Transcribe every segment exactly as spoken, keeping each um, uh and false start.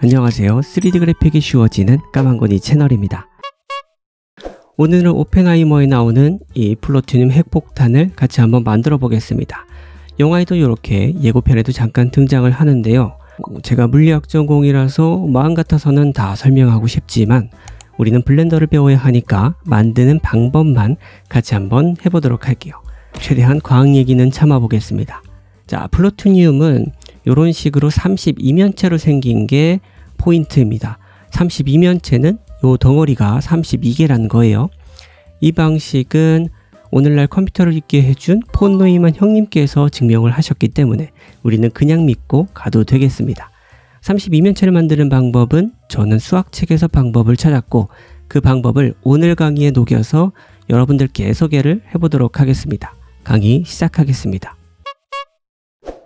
안녕하세요. 쓰리디 그래픽이 쉬워지는 까망고니 채널입니다. 오늘은 오펜하이머에 나오는 이 플루토늄 핵폭탄을 같이 한번 만들어 보겠습니다. 영화에도 이렇게 예고편에도 잠깐 등장을 하는데요. 제가 물리학 전공이라서 마음 같아서는 다 설명하고 싶지만 우리는 블렌더를 배워야 하니까 만드는 방법만 같이 한번 해보도록 할게요. 최대한 과학 얘기는 참아보겠습니다. 자, 플루토늄은 이런 식으로 삼십이 면체로 생긴 게 포인트입니다. 삼십이 면체는 이 덩어리가 삼십이 개라는 거예요. 이 방식은 오늘날 컴퓨터를 있게 해준 폰노이만 형님께서 증명을 하셨기 때문에 우리는 그냥 믿고 가도 되겠습니다. 삼십이 면체를 만드는 방법은 저는 수학책에서 방법을 찾았고 그 방법을 오늘 강의에 녹여서 여러분들께 소개를 해보도록 하겠습니다. 강의 시작하겠습니다.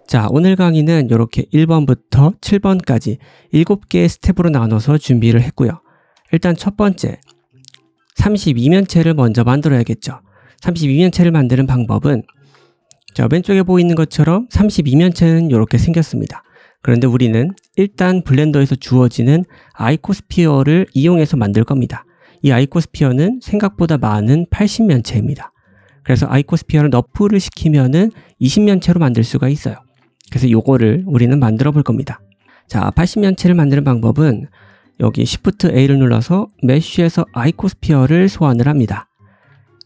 자, 오늘 강의는 이렇게 일 번부터 칠 번까지 일곱 개의 스텝으로 나눠서 준비를 했고요. 일단 첫 번째, 삼십이 면체를 먼저 만들어야겠죠. 삼십이 면체를 만드는 방법은 자, 왼쪽에 보이는 것처럼 삼십이 면체는 이렇게 생겼습니다. 그런데 우리는 일단 블렌더에서 주어지는 아이코스피어를 이용해서 만들 겁니다. 이 아이코스피어는 생각보다 많은 팔십 면체입니다. 그래서 아이코스피어를 너프를 시키면은 이십 면체로 만들 수가 있어요. 그래서 요거를 우리는 만들어 볼 겁니다. 자, 팔십 면체를 만드는 방법은 여기 Shift A를 눌러서 메쉬에서 아이코스피어를 소환을 합니다.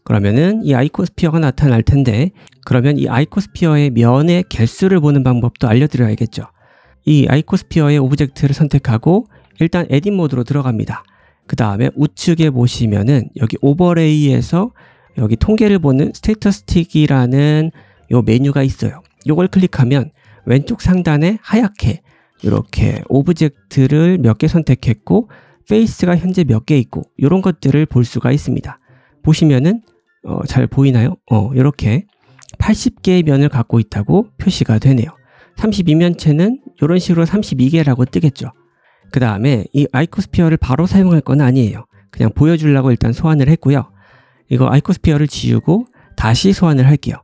그러면은 이 아이코스피어가 나타날 텐데, 그러면 이 아이코스피어의 면의 개수를 보는 방법도 알려드려야겠죠. 이 아이코스피어의 오브젝트를 선택하고 일단 에딧 모드로 들어갑니다. 그 다음에 우측에 보시면은 여기 오버레이에서 여기 통계를 보는 Statistic 이라는 요 메뉴가 있어요. 요걸 클릭하면 왼쪽 상단에 하얗게 이렇게 오브젝트를 몇 개 선택했고 페이스가 현재 몇 개 있고 요런 것들을 볼 수가 있습니다. 보시면은 어, 잘 보이나요? 어, 이렇게 팔십 개의 면을 갖고 있다고 표시가 되네요. 삼십이 면체는 이런 식으로 삼십이 개라고 뜨겠죠. 그 다음에 이 아이코스피어를 바로 사용할 건 아니에요. 그냥 보여주려고 일단 소환을 했고요. 이거 아이코스피어를 지우고 다시 소환을 할게요.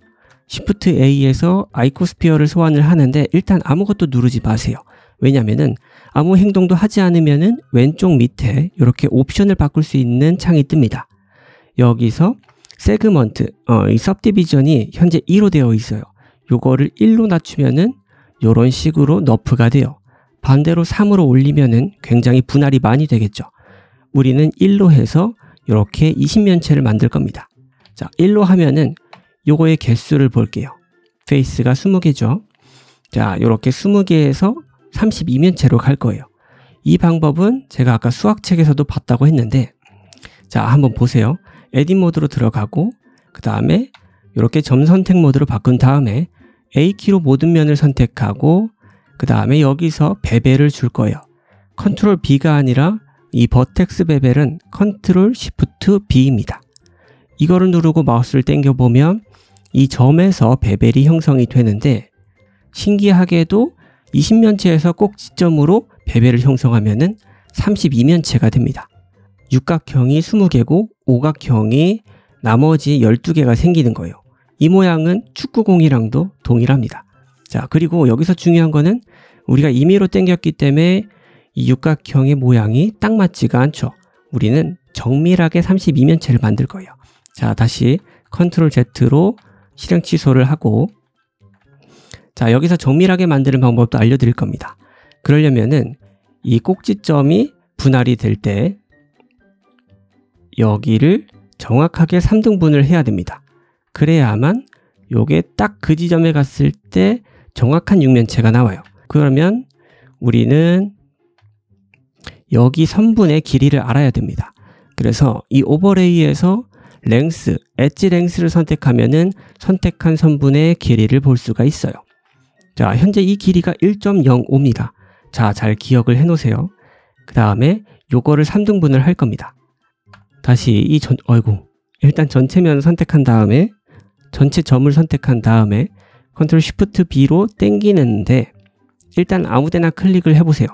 Shift A에서 아이코스피어를 소환을 하는데 일단 아무것도 누르지 마세요. 왜냐면은 아무 행동도 하지 않으면은 왼쪽 밑에 이렇게 옵션을 바꿀 수 있는 창이 뜹니다. 여기서 세그먼트, 어, 이 Subdivision이 현재 이로 되어 있어요. 요거를 일로 낮추면은 요런 식으로 너프가 돼요. 반대로 삼으로 올리면은 굉장히 분할이 많이 되겠죠. 우리는 일로 해서 이렇게 이십 면체를 만들 겁니다. 자, 일로 하면은 요거의 개수를 볼게요. 페이스가 이십 개죠. 자, 요렇게 이십 개에서 삼십이 면체로 갈 거예요. 이 방법은 제가 아까 수학책에서도 봤다고 했는데, 자, 한번 보세요. 에딧 모드로 들어가고 그 다음에 이렇게 점 선택 모드로 바꾼 다음에 A키로 모든 면을 선택하고 그 다음에 여기서 베벨을 줄 거예요. 컨트롤 B가 아니라 이 버텍스 베벨은 컨트롤 Shift B입니다. 이거를 누르고 마우스를 당겨보면 이 점에서 베벨이 형성이 되는데 신기하게도 이십 면체에서 꼭 지점으로 베벨을 형성하면은 삼십이 면체가 됩니다. 육각형이 이십 개고 오각형이 나머지 열두 개가 생기는 거예요. 이 모양은 축구공이랑도 동일합니다. 자, 그리고 여기서 중요한 거는 우리가 임의로 당겼기 때문에 이 육각형의 모양이 딱 맞지가 않죠. 우리는 정밀하게 삼십이 면체를 만들 거예요. 자, 다시 컨트롤 Z로 실행 취소를 하고, 자, 여기서 정밀하게 만드는 방법도 알려드릴 겁니다. 그러려면은 이 꼭지점이 분할이 될 때 여기를 정확하게 삼 등분을 해야 됩니다. 그래야만 요게 딱 그 지점에 갔을 때 정확한 육 면체가 나와요. 그러면 우리는 여기 선분의 길이를 알아야 됩니다. 그래서 이 오버레이에서 랭스, 엣지 랭스를 선택하면은 선택한 선분의 길이를 볼 수가 있어요. 자, 현재 이 길이가 일 점 영오입니다. 자, 잘 기억을 해 놓으세요. 그 다음에 요거를 삼 등분을 할 겁니다. 다시 이 전, 어이구, 일단 전체 면을 선택한 다음에 전체 점을 선택한 다음에 컨트롤 쉬프트 B로 당기는데 일단 아무데나 클릭을 해보세요.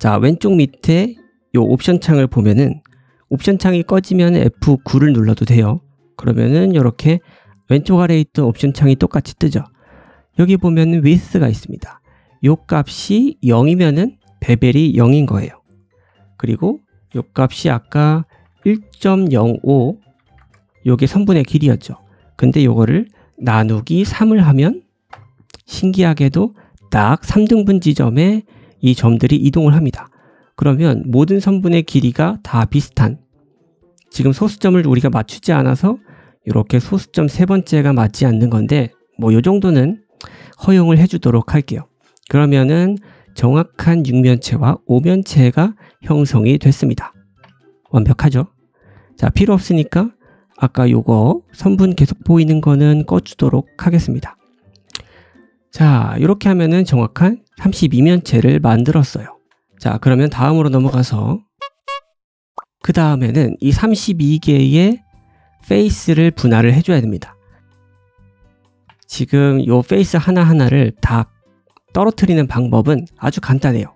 자, 왼쪽 밑에 요 옵션 창을 보면은 옵션 창이 꺼지면 에프 구를 눌러도 돼요. 그러면은 이렇게 왼쪽 아래에 있던 옵션 창이 똑같이 뜨죠. 여기 보면 width가 있습니다. 요 값이 영이면은 베벨이 영인 거예요. 그리고 요 값이 아까 일 점 영오 요게 선분의 길이었죠. 근데 요거를 나누기 삼을 하면 신기하게도 딱 삼 등분 지점에 이 점들이 이동을 합니다. 그러면 모든 선분의 길이가 다 비슷한, 지금 소수점을 우리가 맞추지 않아서 이렇게 소수점 세 번째가 맞지 않는 건데 뭐 요 정도는 허용을 해주도록 할게요. 그러면은 정확한 육면체와 오면체가 형성이 됐습니다. 완벽하죠? 자, 필요 없으니까 아까 요거 선분 계속 보이는 거는 꺼주도록 하겠습니다. 자, 이렇게 하면은 정확한 삼십이면체를 만들었어요. 자, 그러면 다음으로 넘어가서 그 다음에는 이 삼십이 개의 페이스를 분할을 해줘야 됩니다. 지금 요 페이스 하나하나를 다 떨어뜨리는 방법은 아주 간단해요.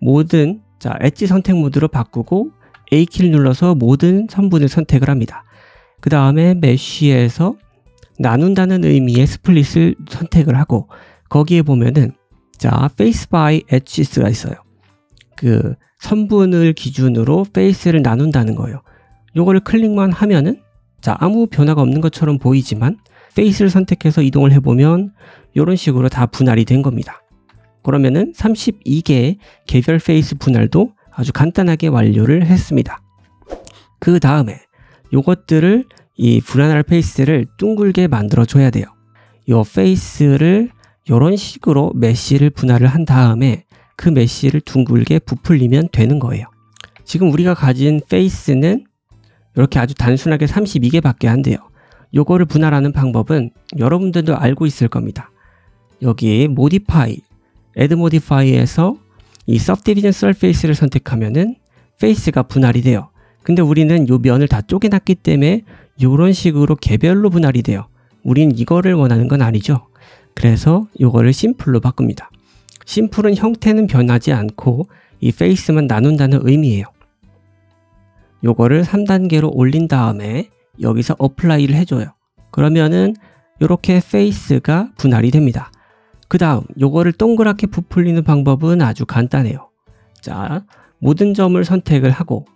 모든, 자, 엣지 선택 모드로 바꾸고 A키를 눌러서 모든 선분을 선택을 합니다. 그 다음에 메쉬에서 나눈다는 의미의 스플릿을 선택을 하고 거기에 보면은 자, face by edges가 있어요. 그 선분을 기준으로 페이스를 나눈다는 거예요. 요거를 클릭만 하면은 자, 아무 변화가 없는 것처럼 보이지만 페이스를 선택해서 이동을 해보면 요런 식으로 다 분할이 된 겁니다. 그러면은 삼십이 개의 개별 페이스 분할도 아주 간단하게 완료를 했습니다. 그 다음에 요것들을 이 분할 페이스를 둥글게 만들어 줘야 돼요. 요 페이스를 요런 식으로 메쉬를 분할을 한 다음에 그 메쉬를 둥글게 부풀리면 되는 거예요. 지금 우리가 가진 페이스는 이렇게 아주 단순하게 삼십이 개 밖에 안 돼요. 요거를 분할하는 방법은 여러분들도 알고 있을 겁니다. 여기 modify, add modify에서 이 subdivision surface를 선택하면은 페이스가 분할이 돼요. 근데 우리는 요 면을 다 쪼개놨기 때문에 요런 식으로 개별로 분할이 돼요. 우린 이거를 원하는 건 아니죠. 그래서 요거를 심플로 바꿉니다. 심플은 형태는 변하지 않고 이 페이스만 나눈다는 의미예요. 요거를 삼 단계로 올린 다음에 여기서 어플라이를 해줘요. 그러면은 요렇게 페이스가 분할이 됩니다. 그 다음 요거를 동그랗게 부풀리는 방법은 아주 간단해요. 자, 모든 점을 선택을 하고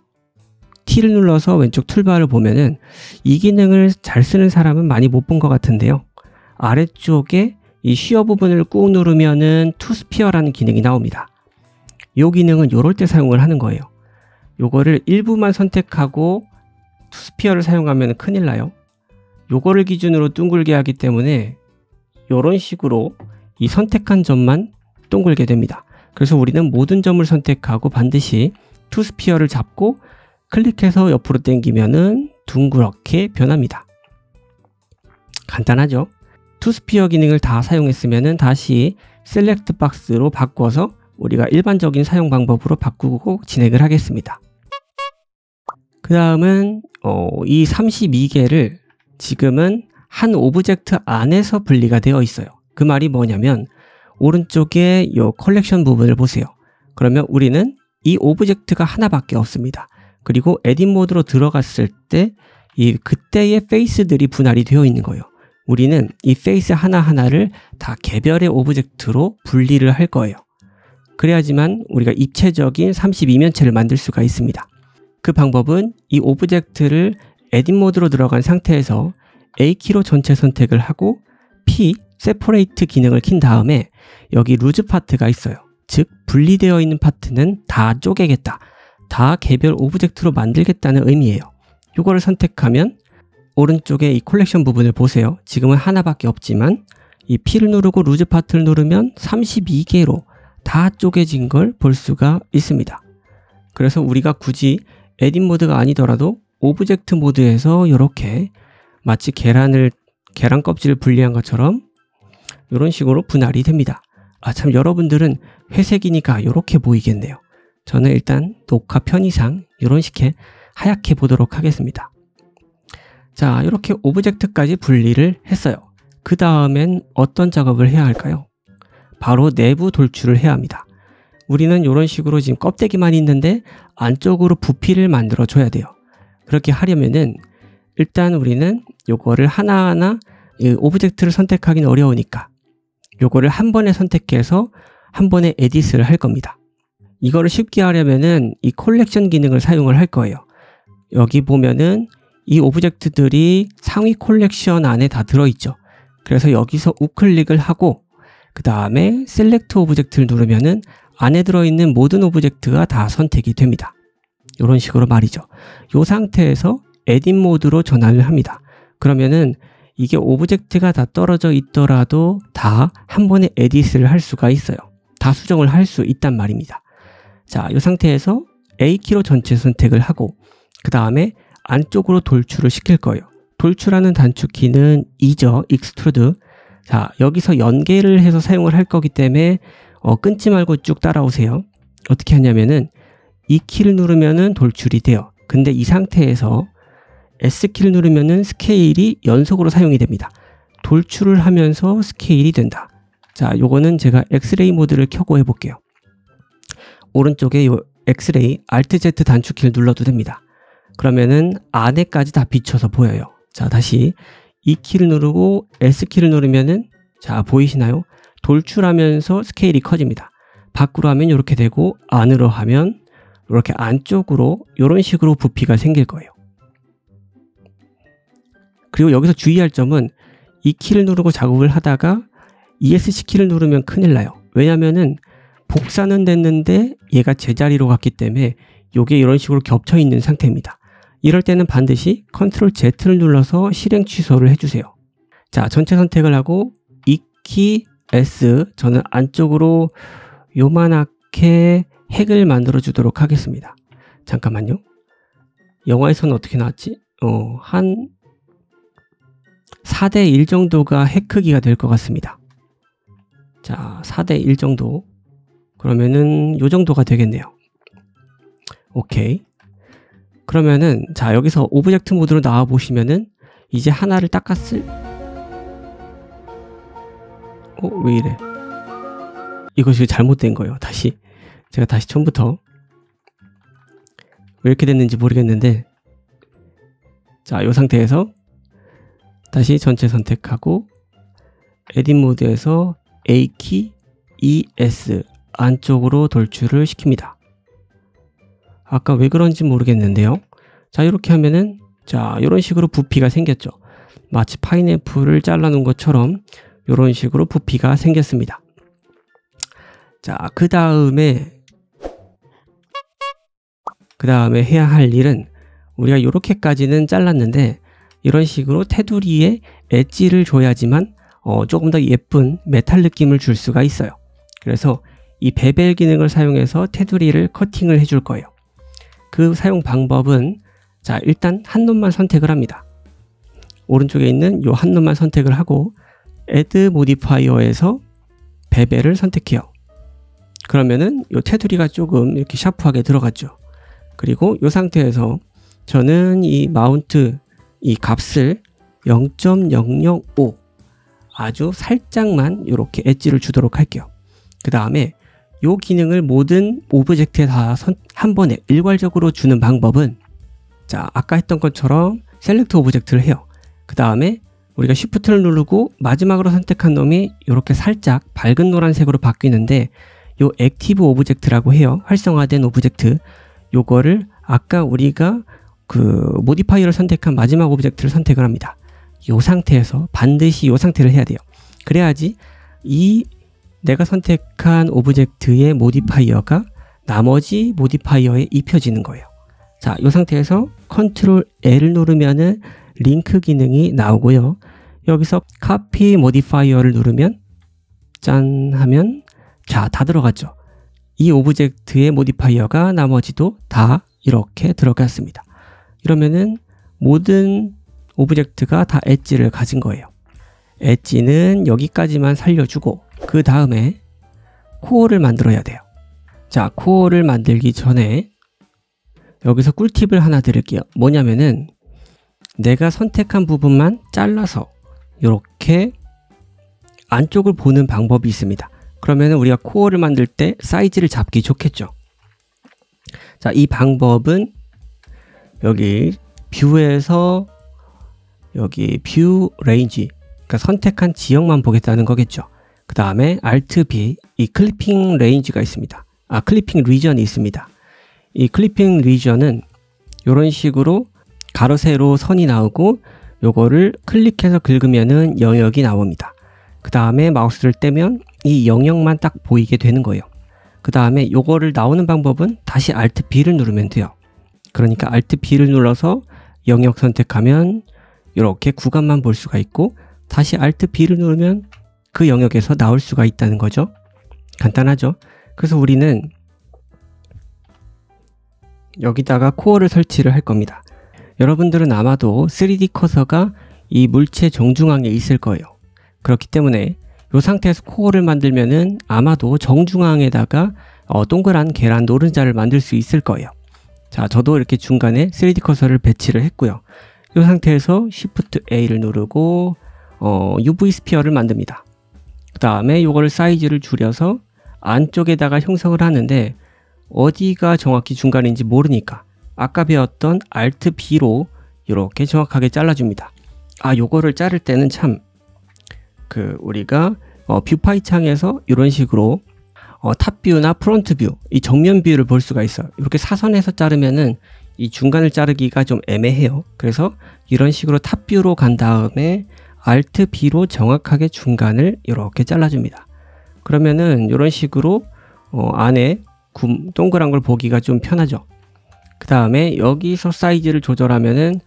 T를 눌러서 왼쪽 툴바를 보면은 이 기능을 잘 쓰는 사람은 많이 못 본 것 같은데요. 아래쪽에 이 쉬어 부분을 꾹 누르면은 투스피어라는 기능이 나옵니다. 이 기능은 요럴 때 사용을 하는 거예요. 요거를 일부만 선택하고 투스피어를 사용하면 큰일 나요. 요거를 기준으로 둥글게 하기 때문에 요런 식으로 이 선택한 점만 둥글게 됩니다. 그래서 우리는 모든 점을 선택하고 반드시 투스피어를 잡고 클릭해서 옆으로 당기면은 둥그렇게 변합니다. 간단하죠? 투스피어 기능을 다 사용했으면은 다시 셀렉트 박스로 바꿔서 우리가 일반적인 사용 방법으로 바꾸고 진행을 하겠습니다. 그 다음은 어, 이 삼십이 개를 지금은 한 오브젝트 안에서 분리가 되어 있어요. 그 말이 뭐냐면 오른쪽에 이 컬렉션 부분을 보세요. 그러면 우리는 이 오브젝트가 하나밖에 없습니다. 그리고 에딧 모드로 들어갔을 때 이 그때의 페이스들이 분할이 되어 있는 거예요. 우리는 이 페이스 하나하나를 다 개별의 오브젝트로 분리를 할 거예요. 그래야지만 우리가 입체적인 삼십이면체를 만들 수가 있습니다. 그 방법은 이 오브젝트를 에딧 모드로 들어간 상태에서 A키로 전체 선택을 하고 P, 세퍼레이트 기능을 킨 다음에 여기 루즈 파트가 있어요. 즉 분리되어 있는 파트는 다 쪼개겠다, 다 개별 오브젝트로 만들겠다는 의미예요. 이거를 선택하면 오른쪽에 이 컬렉션 부분을 보세요. 지금은 하나밖에 없지만 이 P를 누르고 루즈 파트를 누르면 삼십이 개로 다 쪼개진 걸 볼 수가 있습니다. 그래서 우리가 굳이 에딧 모드가 아니더라도 오브젝트 모드에서 이렇게 마치 계란을 계란 껍질을 분리한 것처럼 이런 식으로 분할이 됩니다. 아, 참, 여러분들은 회색이니까 이렇게 보이겠네요. 저는 일단 녹화 편의상 이런 식의 하얗게 보도록 하겠습니다. 자, 이렇게 오브젝트까지 분리를 했어요. 그 다음엔 어떤 작업을 해야 할까요? 바로 내부 돌출을 해야 합니다. 우리는 이런 식으로 지금 껍데기만 있는데 안쪽으로 부피를 만들어 줘야 돼요. 그렇게 하려면은 일단 우리는 요거를 하나하나 오브젝트를 선택하기는 어려우니까 요거를 한 번에 선택해서 한 번에 에딧을 할 겁니다. 이거를 쉽게 하려면은 이 컬렉션 기능을 사용을 할 거예요. 여기 보면은 이 오브젝트들이 상위 컬렉션 안에 다 들어있죠. 그래서 여기서 우클릭을 하고 그 다음에 셀렉트 오브젝트를 누르면은 안에 들어있는 모든 오브젝트가 다 선택이 됩니다. 이런 식으로 말이죠. 이 상태에서 에딧 모드로 전환을 합니다. 그러면은 이게 오브젝트가 다 떨어져 있더라도 다 한 번에 에딧을 할 수가 있어요. 다 수정을 할 수 있단 말입니다. 자, 이 상태에서 에이 키로 전체 선택을 하고 그 다음에 안쪽으로 돌출을 시킬 거예요. 돌출하는 단축키는 이죠. 익스트루드. 자, 여기서 연계를 해서 사용을 할 거기 때문에 어, 끊지 말고 쭉 따라오세요. 어떻게 하냐면은 이 키를 누르면은 돌출이 돼요. 근데 이 상태에서 에스 키를 누르면은 스케일이 연속으로 사용이 됩니다. 돌출을 하면서 스케일이 된다. 자, 요거는 제가 엑스레이 모드를 켜고 해볼게요. 오른쪽에 요 엑스레이 Alt Z 단축키를 눌러도 됩니다. 그러면은 안에까지 다 비춰서 보여요. 자, 다시 이 키를 누르고 S 키를 누르면은, 자, 보이시나요? 돌출하면서 스케일이 커집니다. 밖으로 하면 이렇게 되고 안으로 하면 이렇게 안쪽으로 이런 식으로 부피가 생길 거예요. 그리고 여기서 주의할 점은 이 키를 누르고 작업을 하다가 이에스씨 키를 누르면 큰일 나요. 왜냐면은 복사는 됐는데 얘가 제자리로 갔기 때문에 요게 이런 식으로 겹쳐 있는 상태입니다. 이럴 때는 반드시 컨트롤 Z를 눌러서 실행 취소를 해주세요. 자, 전체 선택을 하고 이 키 S, 저는 안쪽으로 요만하게 핵을 만들어 주도록 하겠습니다. 잠깐만요. 영화에서는 어떻게 나왔지? 어, 한 사 대 일 정도가 핵 크기가 될 것 같습니다. 자, 사 대 일 정도. 그러면은 요 정도가 되겠네요. 오케이. 그러면은 자, 여기서 오브젝트 모드로 나와 보시면은 이제 하나를 닦았을, 어? 왜 이래? 이것이 잘못된 거예요. 다시 제가 다시 처음부터, 왜 이렇게 됐는지 모르겠는데, 자, 이 상태에서 다시 전체 선택하고 에딧 모드에서 A키, 이에스 안쪽으로 돌출을 시킵니다. 아까 왜 그런지 모르겠는데요. 자, 이렇게 하면은, 자, 이런 식으로 부피가 생겼죠. 마치 파인애플을 잘라 놓은 것처럼 이런 식으로 부피가 생겼습니다. 자, 그 다음에 그 다음에 해야 할 일은, 우리가 이렇게까지는 잘랐는데 이런 식으로 테두리에 엣지를 줘야지만 어, 조금 더 예쁜 메탈 느낌을 줄 수가 있어요. 그래서 이 베벨 기능을 사용해서 테두리를 커팅을 해줄 거예요. 그 사용 방법은, 자, 일단 한 놈만 선택을 합니다. 오른쪽에 있는 이 한 놈만 선택을 하고 Add 모디파이어에서 베벨을 선택해요. 그러면은 이 테두리가 조금 이렇게 샤프하게 들어갔죠. 그리고 이 상태에서 저는 이 마운트 이 값을 영 점 영영오, 아주 살짝만 이렇게 엣지를 주도록 할게요. 그 다음에 이 기능을 모든 오브젝트에 다 한 번에 일괄적으로 주는 방법은, 자, 아까 했던 것처럼 셀렉트 오브젝트를 해요. 그 다음에 우리가 쉬프트를 누르고 마지막으로 선택한 놈이 이렇게 살짝 밝은 노란색으로 바뀌는데, 이 액티브 오브젝트라고 해요. 활성화된 오브젝트. 요거를 아까 우리가 그 모디파이어를 선택한 마지막 오브젝트를 선택을 합니다. 요 상태에서 반드시 요 상태를 해야 돼요. 그래야지 이 내가 선택한 오브젝트의 모디파이어가 나머지 모디파이어에 입혀지는 거예요. 자, 요 상태에서 컨트롤 L을 누르면은 링크 기능이 나오고요. 여기서 카피 모디파이어를 누르면 짠 하면, 자, 다 들어갔죠. 이 오브젝트의 모디파이어가 나머지도 다 이렇게 들어갔습니다. 이러면은 모든 오브젝트가 다 엣지를 가진 거예요. 엣지는 여기까지만 살려주고 그 다음에 코어를 만들어야 돼요. 자, 코어를 만들기 전에 여기서 꿀팁을 하나 드릴게요. 뭐냐면은 내가 선택한 부분만 잘라서 이렇게 안쪽을 보는 방법이 있습니다. 그러면은 우리가 코어를 만들 때 사이즈를 잡기 좋겠죠. 자, 이 방법은 여기 뷰에서 여기 뷰 레인지, 그러니까 선택한 지역만 보겠다는 거겠죠. 그 다음에 Alt B, 이 클리핑 레인지가 있습니다. 아, 클리핑 리전이 있습니다. 이 클리핑 리전은 이런 식으로 가로 세로 선이 나오고 요거를 클릭해서 긁으면은 영역이 나옵니다. 그 다음에 마우스를 떼면 이 영역만 딱 보이게 되는 거예요. 그 다음에 요거를 나오는 방법은 다시 Alt B를 누르면 돼요. 그러니까 Alt B를 눌러서 영역 선택하면 이렇게 구간만 볼 수가 있고, 다시 Alt B를 누르면 그 영역에서 나올 수가 있다는 거죠. 간단하죠? 그래서 우리는 여기다가 코어를 설치를 할 겁니다. 여러분들은 아마도 쓰리디 커서가 이 물체 정중앙에 있을 거예요. 그렇기 때문에 이 상태에서 코어를 만들면은 아마도 정중앙에다가 어, 동그란 계란 노른자를 만들 수 있을 거예요. 자, 저도 이렇게 중간에 쓰리디 커서를 배치를 했고요. 이 상태에서 Shift A를 누르고 어, 유브이 스피어를 만듭니다. 그 다음에 이거를 사이즈를 줄여서 안쪽에다가 형성을 하는데, 어디가 정확히 중간인지 모르니까 아까 배웠던 Alt B로 이렇게 정확하게 잘라줍니다. 아, 요거를 자를 때는 참 그 우리가 어, 뷰파이 창에서 이런 식으로 어, 탑뷰나 프론트뷰, 이 정면뷰를 볼 수가 있어요. 이렇게 사선에서 자르면은 이 중간을 자르기가 좀 애매해요. 그래서 이런 식으로 탑뷰로 간 다음에 Alt B로 정확하게 중간을 이렇게 잘라줍니다. 그러면은 이런 식으로 어, 안에 굼, 동그란 걸 보기가 좀 편하죠. 그 다음에 여기서 사이즈를 조절하면은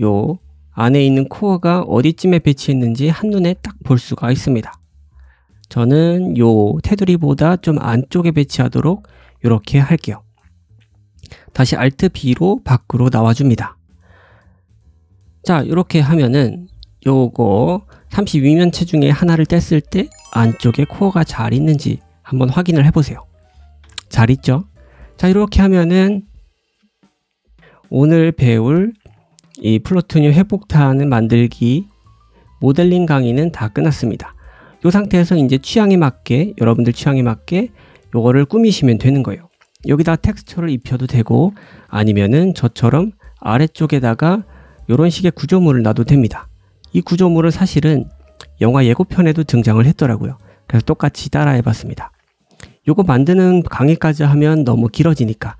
요 안에 있는 코어가 어디쯤에 배치했는지 한눈에 딱 볼 수가 있습니다. 저는 요 테두리보다 좀 안쪽에 배치하도록 이렇게 할게요. 다시 Alt B로 밖으로 나와줍니다. 자, 이렇게 하면은 요거 삼십이 면체 중에 하나를 뗐을 때 안쪽에 코어가 잘 있는지 한번 확인을 해보세요. 잘 있죠? 자, 이렇게 하면은 오늘 배울 이 플루토늄 회복탄 만들기 모델링 강의는 다 끝났습니다. 이 상태에서 이제 취향에 맞게, 여러분들 취향에 맞게 요거를 꾸미시면 되는 거예요. 여기다 텍스처를 입혀도 되고, 아니면은 저처럼 아래쪽에다가 이런 식의 구조물을 놔도 됩니다. 이 구조물은 사실은 영화 예고편에도 등장을 했더라고요. 그래서 똑같이 따라해 봤습니다. 요거 만드는 강의까지 하면 너무 길어지니까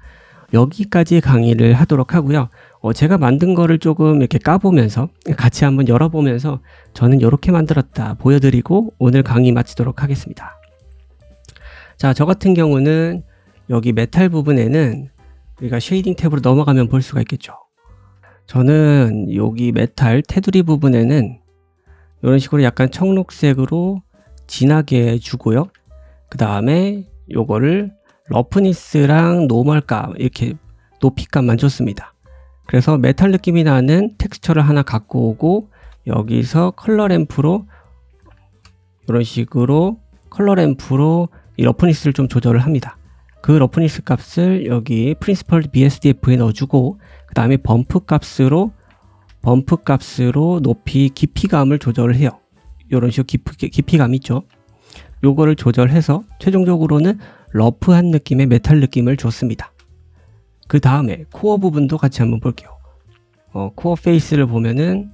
여기까지 강의를 하도록 하고요. 어, 제가 만든 거를 조금 이렇게 까보면서 같이 한번 열어보면서 저는 이렇게 만들었다 보여드리고 오늘 강의 마치도록 하겠습니다. 자, 저 같은 경우는 여기 메탈 부분에는 우리가 쉐이딩 탭으로 넘어가면 볼 수가 있겠죠. 저는 여기 메탈 테두리 부분에는 이런 식으로 약간 청록색으로 진하게 주고요. 그 다음에 요거를 러프니스랑 노멀감, 이렇게 높이감만 줬습니다. 그래서 메탈 느낌이 나는 텍스처를 하나 갖고 오고, 여기서 컬러 램프로 이런 식으로 컬러 램프로 이 러프니스를 좀 조절을 합니다. 그 러프니스 값을 여기 프린시펄 비에스디에프에 넣어주고, 그 다음에 범프 값으로 범프 값으로 높이 깊이감을 조절을 해요. 이런 식으로 깊이, 깊이감 있죠. 요거를 조절해서 최종적으로는 러프한 느낌의 메탈 느낌을 줬습니다. 그 다음에 코어 부분도 같이 한번 볼게요. 어, 코어 페이스를 보면은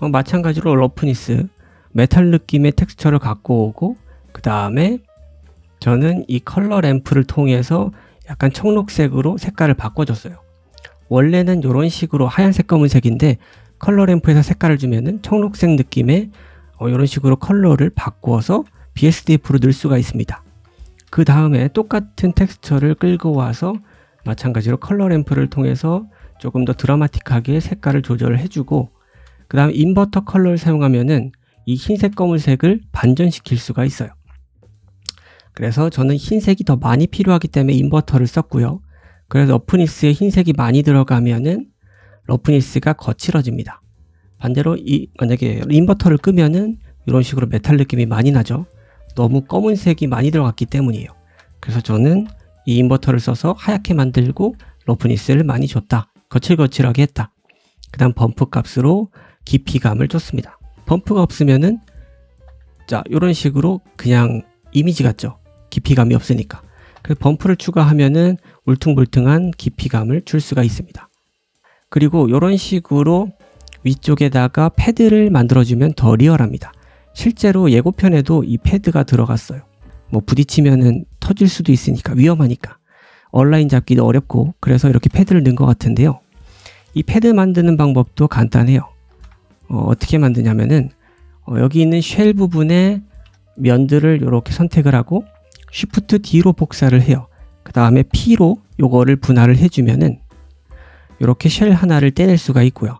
어, 마찬가지로 러프니스, 메탈 느낌의 텍스처를 갖고 오고, 그 다음에 저는 이 컬러 램프를 통해서 약간 청록색으로 색깔을 바꿔줬어요. 원래는 이런 식으로 하얀색 검은색인데 컬러 램프에서 색깔을 주면은 청록색 느낌의 어, 이런 식으로 컬러를 바꿔서 비에스디에프로 넣을 수가 있습니다. 그 다음에 똑같은 텍스처를 끌고 와서 마찬가지로 컬러 램프를 통해서 조금 더 드라마틱하게 색깔을 조절을 해주고, 그 다음 인버터 컬러를 사용하면은 이 흰색 검은색을 반전시킬 수가 있어요. 그래서 저는 흰색이 더 많이 필요하기 때문에 인버터를 썼고요. 그래서 러프니스에 흰색이 많이 들어가면은 러프니스가 거칠어집니다. 반대로 이 만약에 인버터를 끄면은 이런 식으로 메탈 느낌이 많이 나죠. 너무 검은색이 많이 들어갔기 때문이에요. 그래서 저는 이 인버터를 써서 하얗게 만들고 러프니스를 많이 줬다, 거칠거칠하게 했다. 그 다음 범프 값으로 깊이감을 줬습니다. 범프가 없으면은 자, 이런 식으로 그냥 이미지 같죠. 깊이감이 없으니까. 그래서 범프를 추가하면은 울퉁불퉁한 깊이감을 줄 수가 있습니다. 그리고 이런 식으로 위쪽에다가 패드를 만들어주면 더 리얼합니다. 실제로 예고편에도 이 패드가 들어갔어요. 뭐 부딪히면은 터질 수도 있으니까 위험하니까 얼라인 잡기도 어렵고 그래서 이렇게 패드를 넣은 것 같은데요. 이 패드 만드는 방법도 간단해요. 어, 어떻게 만드냐면은 어, 여기 있는 쉘 부분에 면들을 이렇게 선택을 하고 Shift D로 복사를 해요. 그 다음에 P로 요거를 분할을 해주면은 이렇게 쉘 하나를 떼낼 수가 있고요.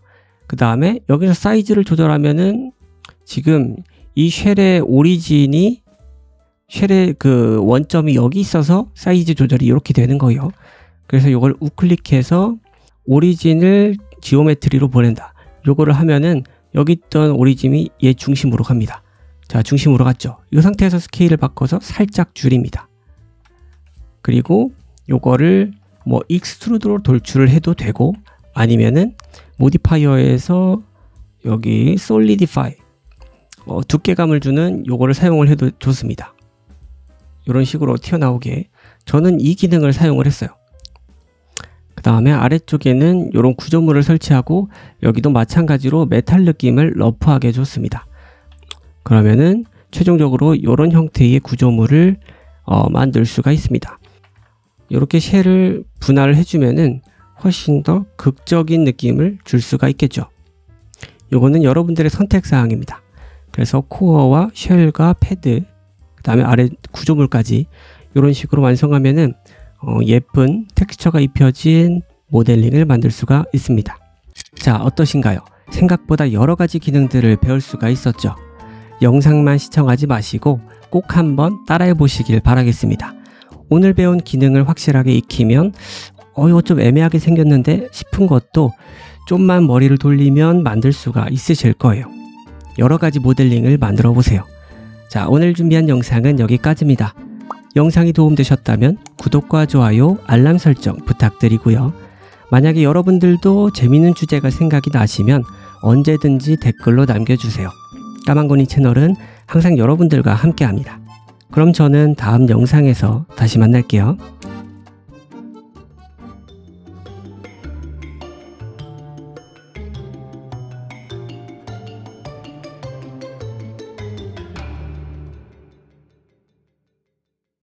그 다음에 여기서 사이즈를 조절하면은 지금 이 쉘의 오리진이 쉘의 그 원점이 여기 있어서 사이즈 조절이 이렇게 되는 거예요. 그래서 이걸 우클릭해서 오리진을 지오메트리로 보낸다. 요거를 하면은 여기 있던 오리진이 얘 중심으로 갑니다. 자, 중심으로 갔죠. 이 상태에서 스케일을 바꿔서 살짝 줄입니다. 그리고 요거를 뭐 익스트루드로 돌출을 해도 되고 아니면은 모디파이어에서 여기 Solidify 어, 두께감을 주는 요거를 사용을 해도 좋습니다. 이런 식으로 튀어나오게 저는 이 기능을 사용을 했어요. 그 다음에 아래쪽에는 이런 구조물을 설치하고 여기도 마찬가지로 메탈 느낌을 러프하게 줬습니다. 그러면은 최종적으로 이런 형태의 구조물을 어, 만들 수가 있습니다. 이렇게 쉘을 분할을 해주면은 훨씬 더 극적인 느낌을 줄 수가 있겠죠. 요거는 여러분들의 선택사항입니다. 그래서 코어와 쉘과 패드, 그 다음에 아래 구조물까지 이런 식으로 완성하면은 어, 예쁜 텍스처가 입혀진 모델링을 만들 수가 있습니다. 자, 어떠신가요? 생각보다 여러가지 기능들을 배울 수가 있었죠. 영상만 시청하지 마시고 꼭 한번 따라해 보시길 바라겠습니다. 오늘 배운 기능을 확실하게 익히면 어 이거 좀 애매하게 생겼는데 싶은 것도 좀만 머리를 돌리면 만들 수가 있으실 거예요. 여러가지 모델링을 만들어 보세요. 자, 오늘 준비한 영상은 여기까지입니다. 영상이 도움되셨다면 구독과 좋아요, 알람 설정 부탁드리고요. 만약에 여러분들도 재밌는 주제가 생각이 나시면 언제든지 댓글로 남겨주세요. 까망고니 채널은 항상 여러분들과 함께합니다. 그럼 저는 다음 영상에서 다시 만날게요.